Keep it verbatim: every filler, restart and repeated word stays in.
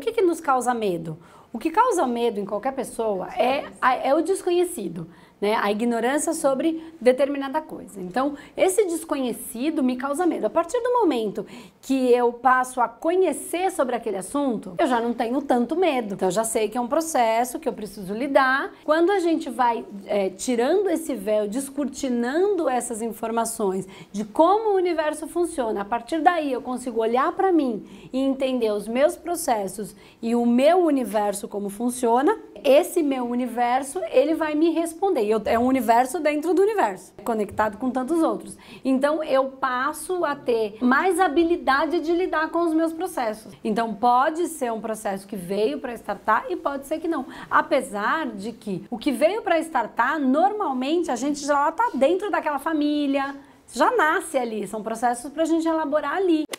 o que que nos causa medo? O que causa medo em qualquer pessoa é, é o desconhecido, né? A ignorância sobre determinada coisa. Então, esse desconhecido me causa medo. A partir do momento que eu passo a conhecer sobre aquele assunto, eu já não tenho tanto medo. Então, eu já sei que é um processo que eu preciso lidar. Quando a gente vai é, tirando esse véu, descortinando essas informações de como o universo funciona, a partir daí eu consigo olhar para mim e entender os meus processos e o meu universo como funciona, esse meu universo, ele vai me responder. Eu, é um universo dentro do universo, conectado com tantos outros. Então, eu passo a ter mais habilidade de lidar com os meus processos. Então, pode ser um processo que veio para startar e pode ser que não. Apesar de que o que veio para startar, normalmente, a gente já está dentro daquela família, já nasce ali, são processos para a gente elaborar ali.